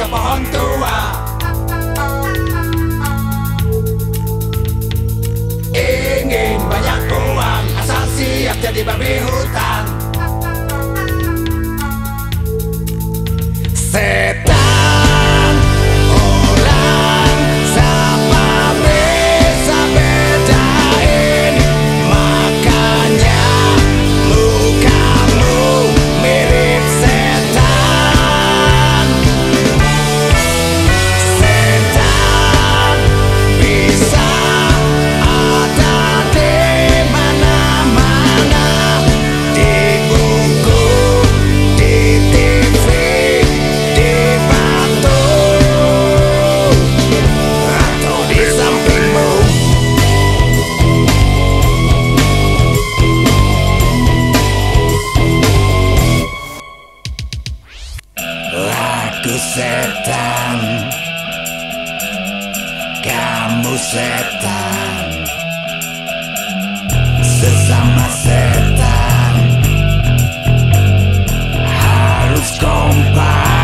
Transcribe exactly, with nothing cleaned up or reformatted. ke pohon tua. Ingin banyak uang, asal siap jadi babi hutan. Setan, orang, sama bisa bedain. Makanya mukamu mirip setan. Setan bisa ada di mana-mana, di buku, di T V, di batu, atau di sampingmu. Aku setan, kamu setan, sesama setan harus kompak.